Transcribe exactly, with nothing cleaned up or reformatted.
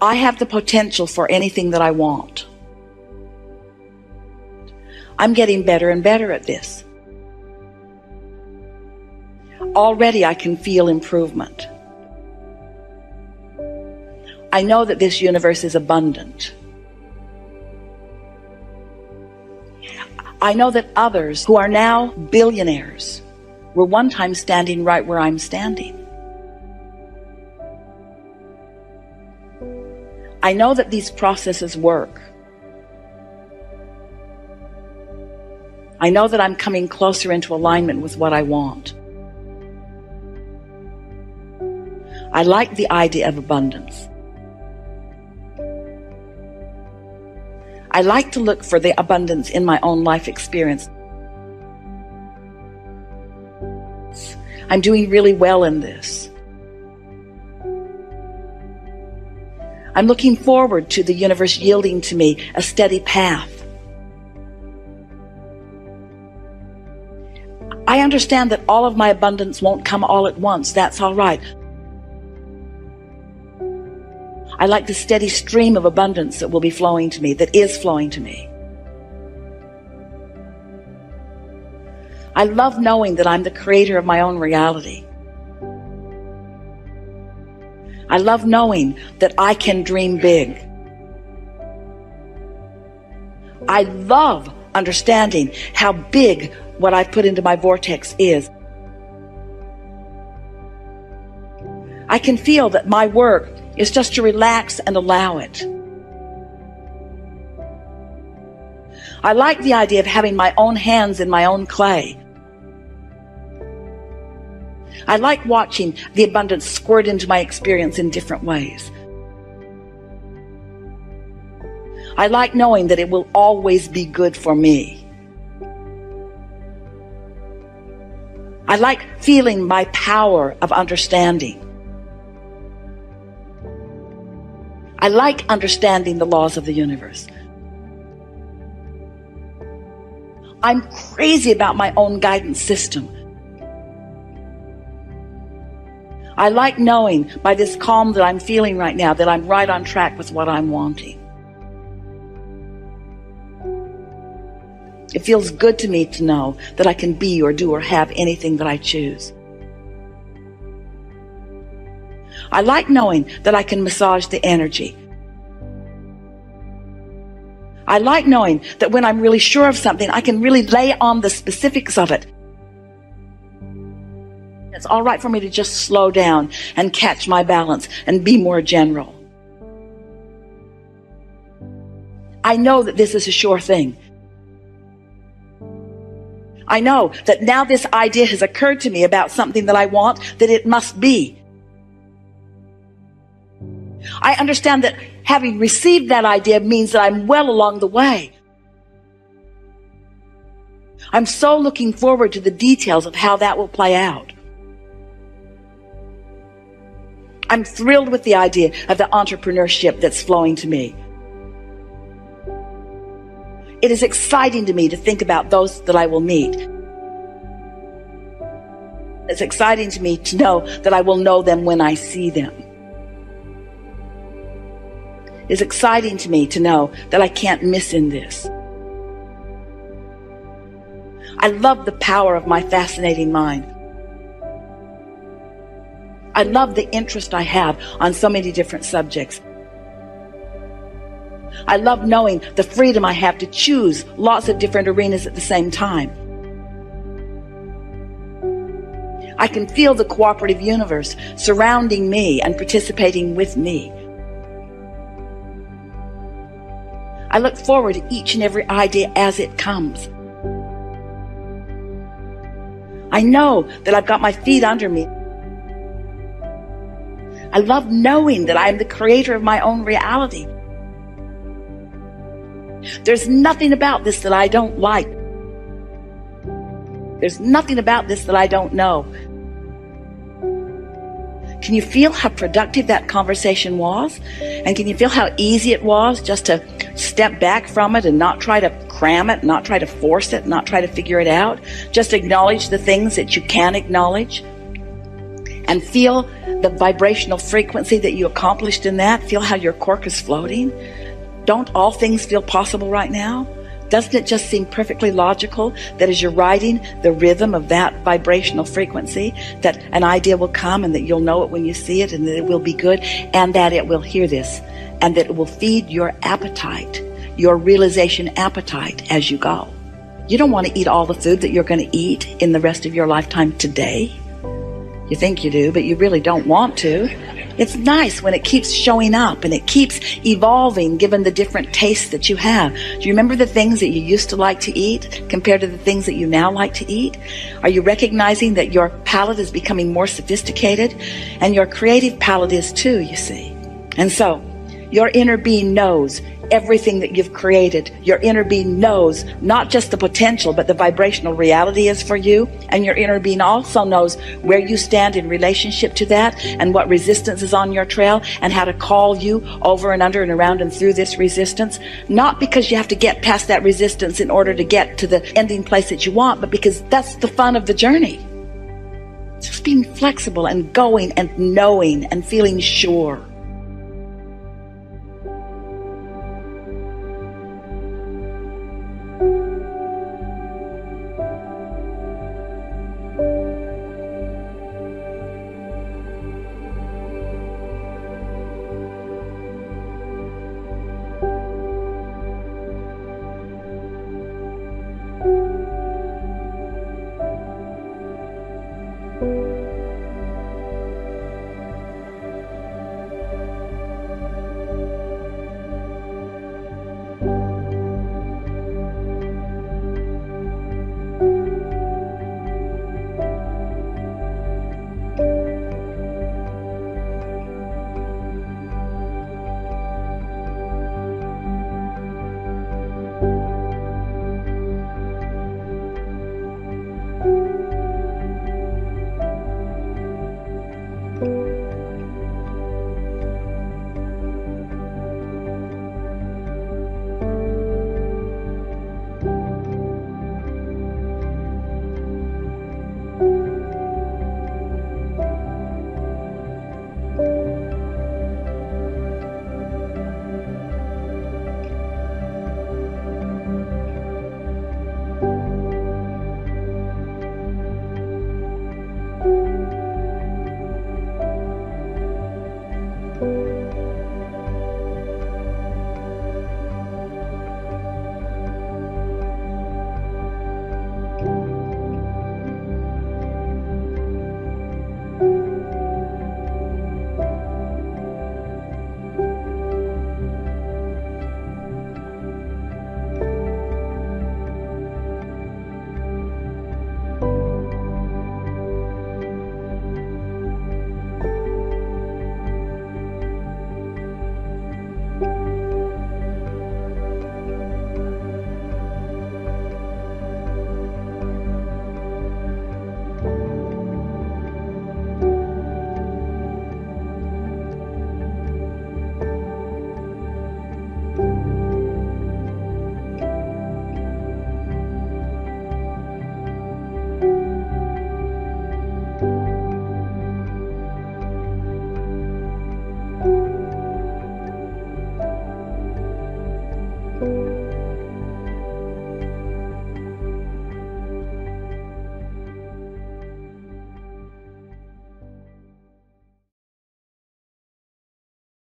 I have the potential for anything that I want. I'm getting better and better at this. Already I can feel improvement. I know that this universe is abundant. I know that others who are now billionaires were one time standing right where I'm standing. I know that these processes work. I know that I'm coming closer into alignment with what I want. I like the idea of abundance. I like to look for the abundance in my own life experience. I'm doing really well in this. I'm looking forward to the universe yielding to me a steady path. I understand that all of my abundance won't come all at once. That's all right. I like the steady stream of abundance that will be flowing to me, that is flowing to me. I love knowing that I'm the creator of my own reality. I love knowing that I can dream big. I love understanding how big what I've put into my vortex is. I can feel that my work is just to relax and allow it. I like the idea of having my own hands in my own clay. I like watching the abundance squirt into my experience in different ways. I like knowing that it will always be good for me. I like feeling my power of understanding. I like understanding the laws of the universe. I'm crazy about my own guidance system. I like knowing by this calm that I'm feeling right now that I'm right on track with what I'm wanting. It feels good to me to know that I can be or do or have anything that I choose. I like knowing that I can massage the energy. I like knowing that when I'm really sure of something, I can really lay on the specifics of it. It's all right for me to just slow down and catch my balance and be more general. I know that this is a sure thing. I know that now this idea has occurred to me about something that I want, that it must be. I understand that having received that idea means that I'm well along the way. I'm so looking forward to the details of how that will play out. I'm thrilled with the idea of the entrepreneurship that's flowing to me. It is exciting to me to think about those that I will meet. It's exciting to me to know that I will know them when I see them. It's exciting to me to know that I can't miss in this. I love the power of my fascinating mind. I love the interest I have on so many different subjects. I love knowing the freedom I have to choose lots of different arenas at the same time. I can feel the cooperative universe surrounding me and participating with me. I look forward to each and every idea as it comes. I know that I've got my feet under me. I love knowing that I am the creator of my own reality. There's nothing about this that I don't like. There's nothing about this that I don't know. Can you feel how productive that conversation was? And can you feel how easy it was just to step back from it and not try to cram it, not try to force it, not try to figure it out? Just acknowledge the things that you can acknowledge. and feel the vibrational frequency that you accomplished in that. Feel how your cork is floating. Don't all things feel possible right now? Doesn't it just seem perfectly logical that as you're riding the rhythm of that vibrational frequency, that an idea will come and that you'll know it when you see it, and that it will be good, and that it will hear this, and that it will feed your appetite, your realization appetite as you go. You don't want to eat all the food that you're going to eat in the rest of your lifetime today. You think you do, but you really don't want to. It's nice when it keeps showing up and it keeps evolving given the different tastes that you have. Do you remember the things that you used to like to eat compared to the things that you now like to eat? Are you recognizing that your palate is becoming more sophisticated? And your creative palate is too, you see. And so your inner being knows everything that you've created. Your inner being knows not just the potential, but the vibrational reality is for you. And your inner being also knows where you stand in relationship to that, and what resistance is on your trail, and how to call you over and under and around and through this resistance. Not because you have to get past that resistance in order to get to the ending place that you want, but because that's the fun of the journey. Just being flexible and going and knowing and feeling sure.